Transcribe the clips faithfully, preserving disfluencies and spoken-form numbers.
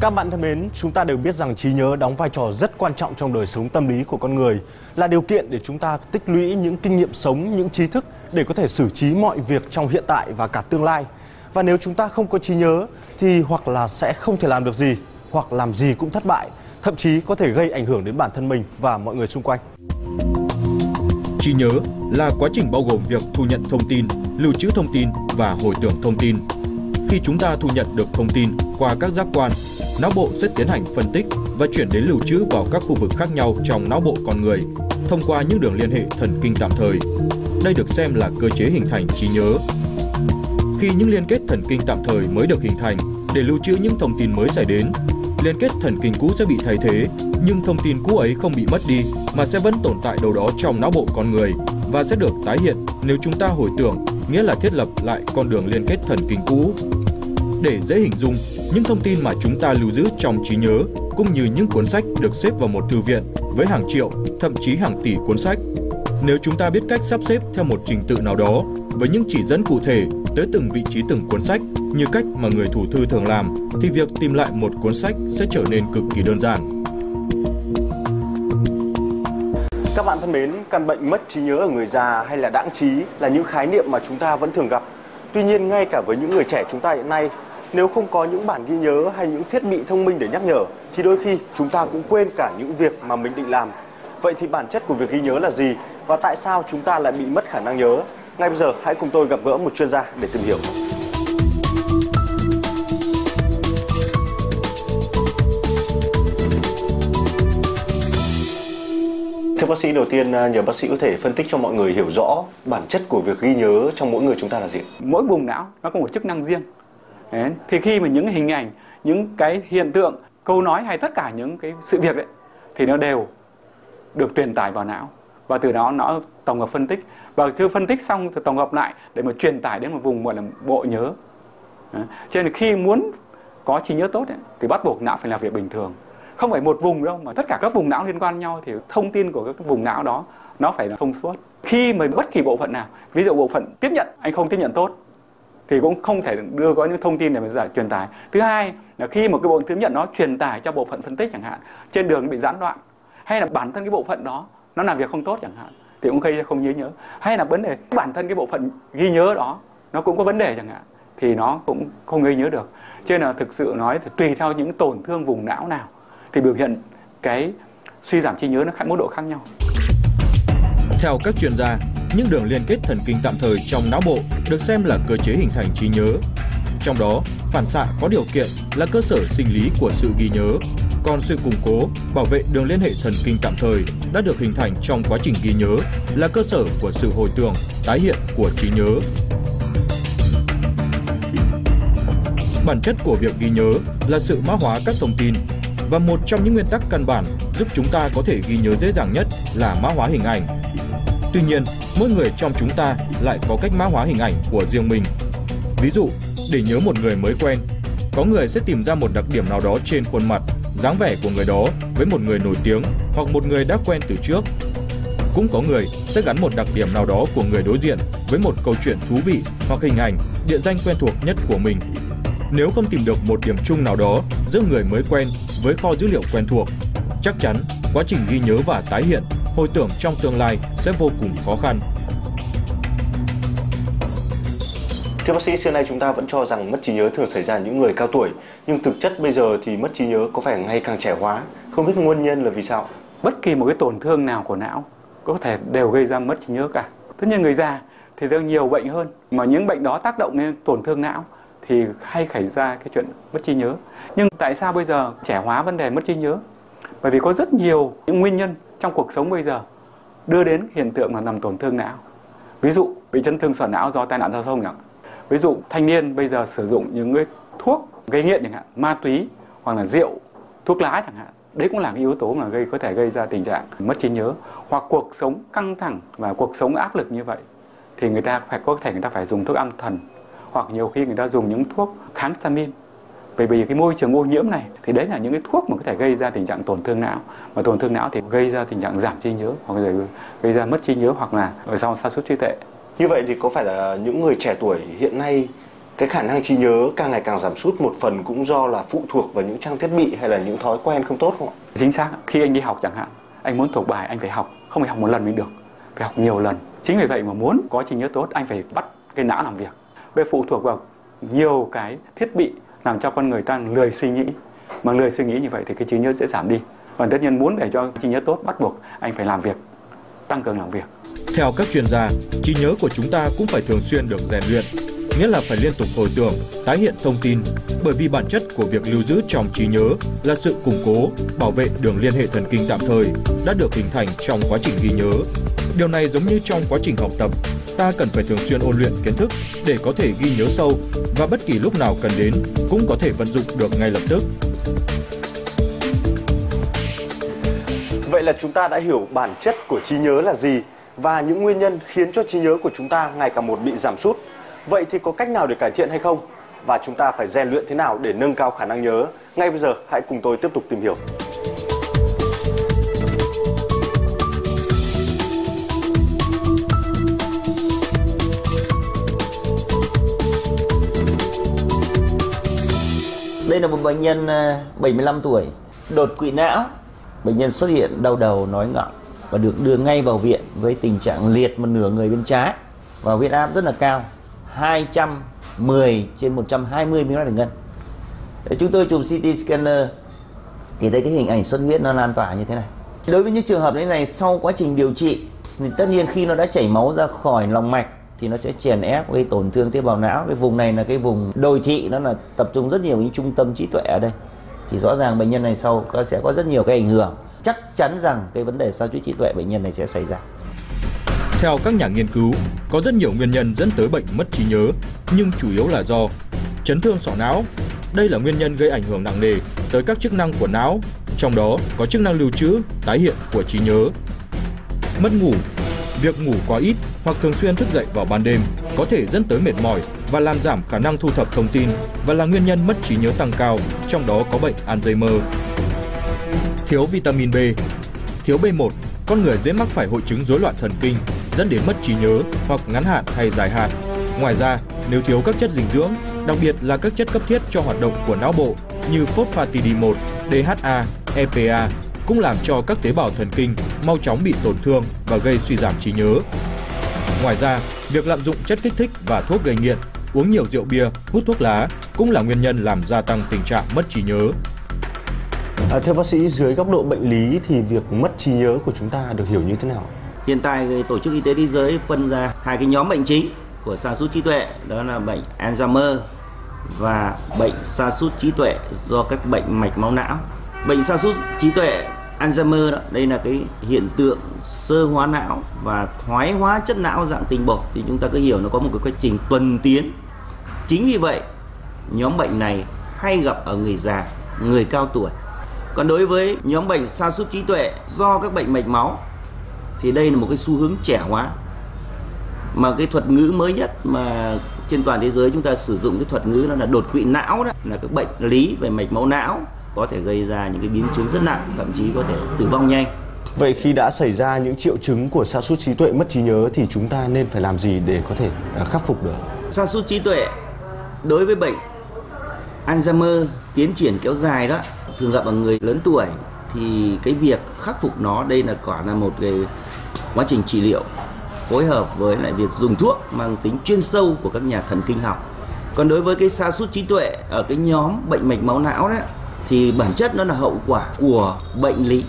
Các bạn thân mến, chúng ta đều biết rằng trí nhớ đóng vai trò rất quan trọng trong đời sống tâm lý của con người, là điều kiện để chúng ta tích lũy những kinh nghiệm sống, những trí thức để có thể xử trí mọi việc trong hiện tại và cả tương lai. Và nếu chúng ta không có trí nhớ thì hoặc là sẽ không thể làm được gì, hoặc làm gì cũng thất bại, thậm chí có thể gây ảnh hưởng đến bản thân mình và mọi người xung quanh. Trí nhớ là quá trình bao gồm việc thu nhận thông tin, lưu trữ thông tin và hồi tưởng thông tin. Khi chúng ta thu nhận được thông tin qua các giác quan, não bộ sẽ tiến hành phân tích và chuyển đến lưu trữ vào các khu vực khác nhau trong não bộ con người thông qua những đường liên hệ thần kinh tạm thời. Đây được xem là cơ chế hình thành trí nhớ. Khi những liên kết thần kinh tạm thời mới được hình thành để lưu trữ những thông tin mới xảy đến, liên kết thần kinh cũ sẽ bị thay thế, nhưng thông tin cũ ấy không bị mất đi mà sẽ vẫn tồn tại đâu đó trong não bộ con người và sẽ được tái hiện nếu chúng ta hồi tưởng, nghĩa là thiết lập lại con đường liên kết thần kinh cũ. Để dễ hình dung, những thông tin mà chúng ta lưu giữ trong trí nhớ cũng như những cuốn sách được xếp vào một thư viện với hàng triệu, thậm chí hàng tỷ cuốn sách. Nếu chúng ta biết cách sắp xếp theo một trình tự nào đó với những chỉ dẫn cụ thể tới từng vị trí từng cuốn sách như cách mà người thủ thư thường làm, thì việc tìm lại một cuốn sách sẽ trở nên cực kỳ đơn giản. Các bạn thân mến, căn bệnh mất trí nhớ ở người già hay là đãng trí là những khái niệm mà chúng ta vẫn thường gặp. Tuy nhiên, ngay cả với những người trẻ chúng ta hiện nay, nếu không có những bản ghi nhớ hay những thiết bị thông minh để nhắc nhở, thì đôi khi chúng ta cũng quên cả những việc mà mình định làm. Vậy thì bản chất của việc ghi nhớ là gì? Và tại sao chúng ta lại bị mất khả năng nhớ? Ngay bây giờ, hãy cùng tôi gặp gỡ một chuyên gia để tìm hiểu. Thưa bác sĩ, đầu tiên nhờ bác sĩ có thể phân tích cho mọi người hiểu rõ bản chất của việc ghi nhớ trong mỗi người chúng ta là gì? Mỗi vùng não nó có một chức năng riêng. Đấy. Thì khi mà những hình ảnh, những cái hiện tượng, câu nói hay tất cả những cái sự việc ấy, thì nó đều được truyền tải vào não. Và từ đó nó tổng hợp phân tích. Và chưa phân tích xong thì tổng hợp lại để mà truyền tải đến một vùng gọi là bộ nhớ. Đấy. Cho nên khi muốn có trí nhớ tốt ấy, thì bắt buộc não phải làm việc bình thường. Không phải một vùng đâu mà tất cả các vùng não liên quan nhau thì thông tin của các vùng não đó nó phải là thông suốt. Khi mà bất kỳ bộ phận nào, ví dụ bộ phận tiếp nhận, anh không tiếp nhận tốt thì cũng không thể đưa có những thông tin để mà giải truyền tải. Thứ hai là khi một cái bộ phận tiếp nhận nó truyền tải cho bộ phận phân tích chẳng hạn, trên đường bị gián đoạn, hay là bản thân cái bộ phận đó nó làm việc không tốt chẳng hạn thì cũng gây ra không nhớ nhớ. Hay là vấn đề bản thân cái bộ phận ghi nhớ đó nó cũng có vấn đề chẳng hạn thì nó cũng không ghi nhớ được. Cho nên là thực sự nói thì tùy theo những tổn thương vùng não nào thì biểu hiện cái suy giảm trí nhớ nó khác mức độ khác nhau. Theo các chuyên gia, những đường liên kết thần kinh tạm thời trong não bộ được xem là cơ chế hình thành trí nhớ. Trong đó, phản xạ có điều kiện là cơ sở sinh lý của sự ghi nhớ, còn sự củng cố, bảo vệ đường liên hệ thần kinh tạm thời đã được hình thành trong quá trình ghi nhớ là cơ sở của sự hồi tưởng, tái hiện của trí nhớ. Bản chất của việc ghi nhớ là sự mã hóa các thông tin. Và một trong những nguyên tắc căn bản giúp chúng ta có thể ghi nhớ dễ dàng nhất là mã hóa hình ảnh. Tuy nhiên, mỗi người trong chúng ta lại có cách mã hóa hình ảnh của riêng mình. Ví dụ, để nhớ một người mới quen, có người sẽ tìm ra một đặc điểm nào đó trên khuôn mặt, dáng vẻ của người đó với một người nổi tiếng hoặc một người đã quen từ trước. Cũng có người sẽ gắn một đặc điểm nào đó của người đối diện với một câu chuyện thú vị hoặc hình ảnh, địa danh quen thuộc nhất của mình. Nếu không tìm được một điểm chung nào đó giữa người mới quen với kho dữ liệu quen thuộc, chắc chắn quá trình ghi nhớ và tái hiện, hồi tưởng trong tương lai sẽ vô cùng khó khăn. Thưa bác sĩ, xưa nay chúng ta vẫn cho rằng mất trí nhớ thường xảy ra những người cao tuổi, nhưng thực chất bây giờ thì mất trí nhớ có vẻ ngày càng trẻ hóa, không biết nguyên nhân là vì sao? Bất kỳ một cái tổn thương nào của não có thể đều gây ra mất trí nhớ cả. Tất nhiên người già thì rất nhiều bệnh hơn, mà những bệnh đó tác động lên tổn thương não thì hay xảy ra cái chuyện mất trí nhớ. Nhưng tại sao bây giờ trẻ hóa vấn đề mất trí nhớ? Bởi vì có rất nhiều những nguyên nhân trong cuộc sống bây giờ đưa đến hiện tượng là nằm tổn thương não. Ví dụ bị chấn thương sọ não do tai nạn giao thông chẳng hạn. Ví dụ thanh niên bây giờ sử dụng những cái thuốc gây nghiện chẳng hạn, ma túy hoặc là rượu, thuốc lá chẳng hạn. Đấy cũng là cái yếu tố mà gây có thể gây ra tình trạng mất trí nhớ. Hoặc cuộc sống căng thẳng và cuộc sống áp lực như vậy thì người ta phải có thể người ta phải dùng thuốc an thần, hoặc nhiều khi người ta dùng những thuốc kháng vitamin. Bởi vì cái môi trường ô nhiễm này thì đấy là những cái thuốc mà có thể gây ra tình trạng tổn thương não, mà tổn thương não thì gây ra tình trạng giảm trí nhớ hoặc là gây ra mất trí nhớ hoặc là ở sau sa sút trí tuệ. Như vậy thì có phải là những người trẻ tuổi hiện nay Cái khả năng trí nhớ càng ngày càng giảm sút một phần cũng do là phụ thuộc vào những trang thiết bị hay là những thói quen không tốt không ạ? Chính xác, khi anh đi học chẳng hạn, anh muốn thuộc bài anh phải học, không phải học một lần mới được, phải học nhiều lần. Chính vì vậy mà muốn có trí nhớ tốt anh phải bắt cái não làm việc. Bây phụ thuộc vào nhiều cái thiết bị làm cho con người ta lười suy nghĩ, mà lười suy nghĩ như vậy thì cái trí nhớ sẽ giảm đi. Và tất nhiên muốn để cho trí nhớ tốt bắt buộc anh phải làm việc, tăng cường làm việc. Theo các chuyên gia, trí nhớ của chúng ta cũng phải thường xuyên được rèn luyện, nghĩa là phải liên tục hồi tưởng, tái hiện thông tin, bởi vì bản chất của việc lưu giữ trong trí nhớ là sự củng cố, bảo vệ đường liên hệ thần kinh tạm thời đã được hình thành trong quá trình ghi nhớ. Điều này giống như trong quá trình học tập, ta cần phải thường xuyên ôn luyện kiến thức để có thể ghi nhớ sâu và bất kỳ lúc nào cần đến cũng có thể vận dụng được ngay lập tức. Vậy là chúng ta đã hiểu bản chất của trí nhớ là gì và những nguyên nhân khiến cho trí nhớ của chúng ta ngày càng một bị giảm sút. Vậy thì có cách nào để cải thiện hay không? Và chúng ta phải rèn luyện thế nào để nâng cao khả năng nhớ? Ngay bây giờ hãy cùng tôi tiếp tục tìm hiểu. Đây là một bệnh nhân bảy mươi lăm tuổi, đột quỵ não. Bệnh nhân xuất hiện đau đầu, nói ngọng và được đưa ngay vào viện với tình trạng liệt một nửa người bên trái và huyết áp rất là cao, hai trăm mười trên một trăm hai mươi mmHg. Chúng tôi chụp xê tê scanner thì thấy cái hình ảnh xuất huyết nó lan tỏa như thế này. Đối với những trường hợp như này, sau quá trình điều trị thì tất nhiên khi nó đã chảy máu ra khỏi lòng mạch thì nó sẽ chèn ép, gây tổn thương tế bào não. Cái vùng này là cái vùng đồi thị, nó là tập trung rất nhiều những trung tâm trí tuệ ở đây. Thì rõ ràng bệnh nhân này sau có sẽ có rất nhiều cái ảnh hưởng. Chắc chắn rằng cái vấn đề sa sút trí tuệ bệnh nhân này sẽ xảy ra. Theo các nhà nghiên cứu, có rất nhiều nguyên nhân dẫn tới bệnh mất trí nhớ, nhưng chủ yếu là do chấn thương sọ não. Đây là nguyên nhân gây ảnh hưởng nặng nề tới các chức năng của não, trong đó có chức năng lưu trữ, tái hiện của trí nhớ. Mất ngủ, việc ngủ quá ít hoặc thường xuyên thức dậy vào ban đêm có thể dẫn tới mệt mỏi và làm giảm khả năng thu thập thông tin và là nguyên nhân mất trí nhớ tăng cao, trong đó có bệnh Alzheimer. Thiếu vitamin B, thiếu B một, con người dễ mắc phải hội chứng rối loạn thần kinh dẫn đến mất trí nhớ hoặc ngắn hạn hay dài hạn. Ngoài ra, nếu thiếu các chất dinh dưỡng, đặc biệt là các chất cấp thiết cho hoạt động của não bộ như phosphatidyl một, đê hát a, e pê a cũng làm cho các tế bào thần kinh mau chóng bị tổn thương và gây suy giảm trí nhớ. Ngoài ra, việc lạm dụng chất kích thích và thuốc gây nghiện, uống nhiều rượu bia, hút thuốc lá cũng là nguyên nhân làm gia tăng tình trạng mất trí nhớ. À, theo bác sĩ, dưới góc độ bệnh lý thì việc mất trí nhớ của chúng ta được hiểu như thế nào? Hiện tại, Tổ chức Y tế Thế giới phân ra hai cái nhóm bệnh chính của sa sút trí tuệ, đó là bệnh Alzheimer và bệnh sa sút trí tuệ do các bệnh mạch máu não. Bệnh sa sút trí tuệ Alzheimer đó, đây là cái hiện tượng sơ hóa não và thoái hóa chất não dạng tinh bột, thì chúng ta cứ hiểu nó có một cái quá trình tuần tiến. Chính vì vậy, nhóm bệnh này hay gặp ở người già, người cao tuổi. Còn đối với nhóm bệnh sa sút trí tuệ do các bệnh mạch máu thì đây là một cái xu hướng trẻ hóa. Mà cái thuật ngữ mới nhất mà trên toàn thế giới chúng ta sử dụng cái thuật ngữ đó là đột quỵ não, đó là các bệnh lý về mạch máu não có thể gây ra những cái biến chứng rất nặng, thậm chí có thể tử vong nhanh. Vậy khi đã xảy ra những triệu chứng của sa sút trí tuệ mất trí nhớ thì chúng ta nên phải làm gì để có thể khắc phục được? Sa sút trí tuệ đối với bệnh Alzheimer tiến triển kéo dài đó thường gặp ở người lớn tuổi, thì cái việc khắc phục nó đây là quả là một cái quá trình trị liệu phối hợp với lại việc dùng thuốc mang tính chuyên sâu của các nhà thần kinh học. Còn đối với cái sa sút trí tuệ ở cái nhóm bệnh mạch máu não đấy thì bản chất nó là hậu quả của bệnh lý.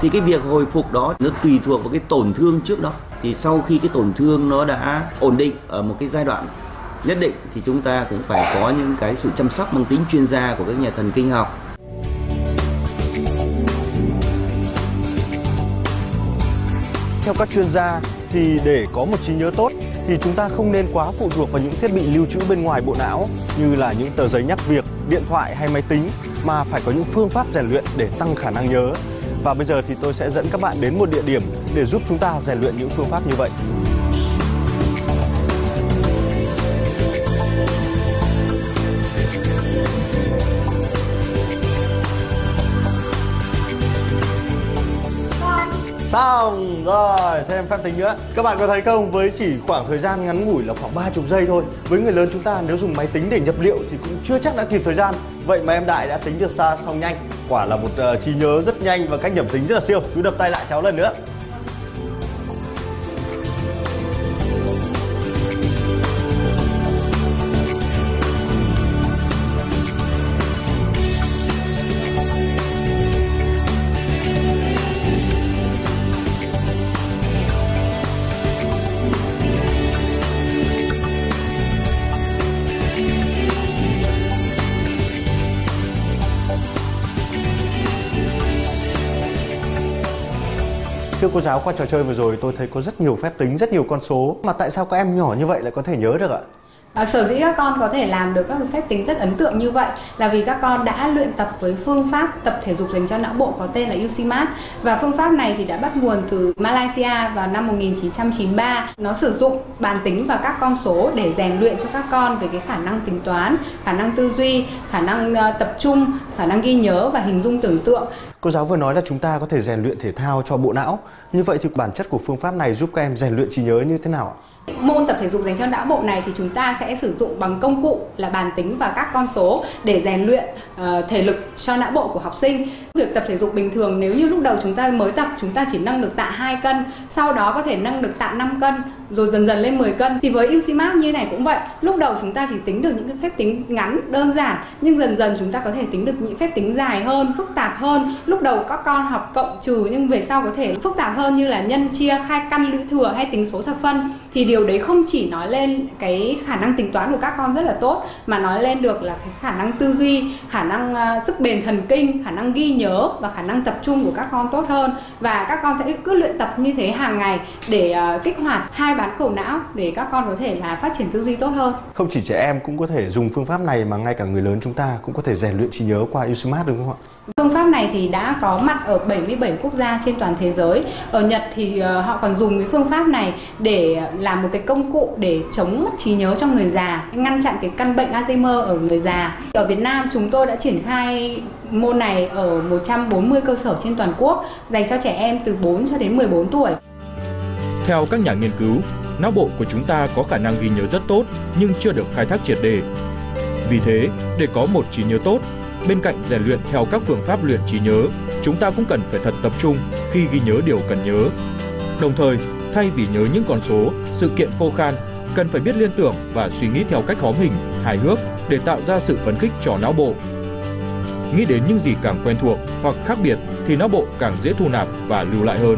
Thì cái việc hồi phục đó nó tùy thuộc vào cái tổn thương trước đó. Thì sau khi cái tổn thương nó đã ổn định ở một cái giai đoạn nhất định thì chúng ta cũng phải có những cái sự chăm sóc mang tính chuyên gia của các nhà thần kinh học. Theo các chuyên gia thì để có một trí nhớ tốt thì chúng ta không nên quá phụ thuộc vào những thiết bị lưu trữ bên ngoài bộ não như là những tờ giấy nhắc việc, điện thoại hay máy tính, mà phải có những phương pháp rèn luyện để tăng khả năng nhớ. Và bây giờ thì tôi sẽ dẫn các bạn đến một địa điểm để giúp chúng ta rèn luyện những phương pháp như vậy. Xong rồi, thêm phép tính nữa. Các bạn có thấy không, với chỉ khoảng thời gian ngắn ngủi là khoảng ba mươi giây thôi, với người lớn chúng ta nếu dùng máy tính để nhập liệu thì cũng chưa chắc đã kịp thời gian. Vậy mà em Đại đã tính được xa xong nhanh. Quả là một uh, trí nhớ rất nhanh và cách nhẩm tính rất là siêu. Chú đập tay lại cháu lần nữa. Thưa cô giáo, qua trò chơi vừa rồi tôi thấy có rất nhiều phép tính, rất nhiều con số. Mà tại sao các em nhỏ như vậy lại có thể nhớ được ạ? À, sở dĩ các con có thể làm được các phép tính rất ấn tượng như vậy là vì các con đã luyện tập với phương pháp tập thể dục dành cho não bộ có tên là u xê mát. Và phương pháp này thì đã bắt nguồn từ Malaysia vào năm một nghìn chín trăm chín mươi ba. Nó sử dụng bàn tính và các con số để rèn luyện cho các con về cái khả năng tính toán, khả năng tư duy, khả năng tập trung, khả năng ghi nhớ và hình dung tưởng tượng. Cô giáo vừa nói là chúng ta có thể rèn luyện thể thao cho bộ não. Như vậy thì bản chất của phương pháp này giúp các em rèn luyện trí nhớ như thế nào ạ? Môn tập thể dục dành cho não bộ này thì chúng ta sẽ sử dụng bằng công cụ là bàn tính và các con số để rèn luyện uh, thể lực cho não bộ của học sinh. Việc tập thể dục bình thường, nếu như lúc đầu chúng ta mới tập chúng ta chỉ nâng được tạ hai cân, sau đó có thể nâng được tạ năm cân, rồi dần dần lên mười cân. Thì với u xê mát như này cũng vậy, lúc đầu chúng ta chỉ tính được những cái phép tính ngắn, đơn giản, nhưng dần dần chúng ta có thể tính được những phép tính dài hơn, phức tạp hơn. Lúc đầu các con học cộng trừ nhưng về sau có thể phức tạp hơn như là nhân chia, khai căn, lũy thừa hay tính số thập phân. Thì điều đấy không chỉ nói lên cái khả năng tính toán của các con rất là tốt, mà nói lên được là cái khả năng tư duy, khả năng uh, sức bền thần kinh, khả năng ghi nhớ và khả năng tập trung của các con tốt hơn. Và các con sẽ cứ luyện tập như thế hàng ngày để uh, kích hoạt hai bán cầu não để các con có thể là phát triển tư duy tốt hơn. Không chỉ trẻ em cũng có thể dùng phương pháp này mà ngay cả người lớn chúng ta cũng có thể rèn luyện trí nhớ qua u xê mát đúng không ạ? Phương pháp này thì đã có mặt ở bảy mươi bảy quốc gia trên toàn thế giới. Ở Nhật thì họ còn dùng cái phương pháp này để làm một cái công cụ để chống mất trí nhớ cho người già, ngăn chặn cái căn bệnh Alzheimer ở người già. Ở Việt Nam chúng tôi đã triển khai môn này ở một trăm bốn mươi cơ sở trên toàn quốc dành cho trẻ em từ bốn cho đến mười bốn tuổi. Theo các nhà nghiên cứu, não bộ của chúng ta có khả năng ghi nhớ rất tốt nhưng chưa được khai thác triệt để. Vì thế, để có một trí nhớ tốt, bên cạnh rèn luyện theo các phương pháp luyện trí nhớ, chúng ta cũng cần phải thật tập trung khi ghi nhớ điều cần nhớ. Đồng thời, thay vì nhớ những con số, sự kiện khô khan, cần phải biết liên tưởng và suy nghĩ theo cách hóm hình, hài hước để tạo ra sự phấn khích cho não bộ. Nghĩ đến những gì càng quen thuộc hoặc khác biệt thì não bộ càng dễ thu nạp và lưu lại hơn.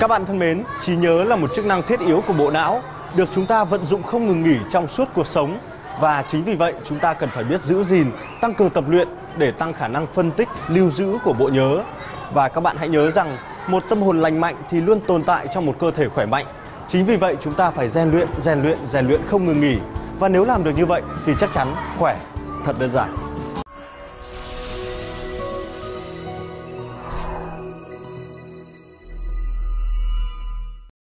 Các bạn thân mến, trí nhớ là một chức năng thiết yếu của bộ não, được chúng ta vận dụng không ngừng nghỉ trong suốt cuộc sống. Và chính vì vậy chúng ta cần phải biết giữ gìn, tăng cường tập luyện để tăng khả năng phân tích, lưu giữ của bộ nhớ. Và các bạn hãy nhớ rằng một tâm hồn lành mạnh thì luôn tồn tại trong một cơ thể khỏe mạnh. Chính vì vậy chúng ta phải rèn luyện, rèn luyện, rèn luyện không ngừng nghỉ. Và nếu làm được như vậy thì chắc chắn khỏe thật đơn giản.